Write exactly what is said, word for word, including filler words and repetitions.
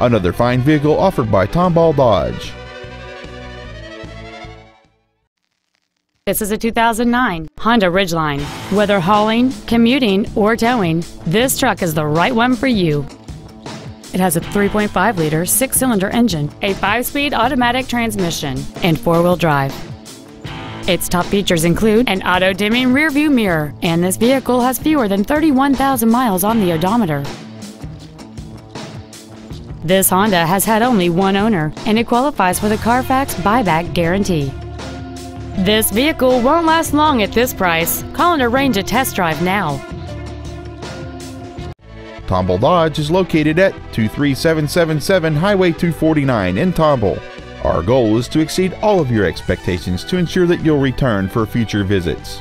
Another fine vehicle offered by Tomball Dodge. This is a two thousand nine Honda Ridgeline. Whether hauling, commuting, or towing, this truck is the right one for you. It has a three point five liter six-cylinder engine, a five-speed automatic transmission, and four-wheel drive. Its top features include an auto-dimming rear-view mirror, and this vehicle has fewer than thirty-one thousand miles on the odometer. This Honda has had only one owner, and it qualifies for the Carfax buyback guarantee. This vehicle won't last long at this price. Call and arrange a test drive now. Tomball Dodge is located at two three seven seven seven Highway two forty-nine in Tomball. Our goal is to exceed all of your expectations to ensure that you'll return for future visits.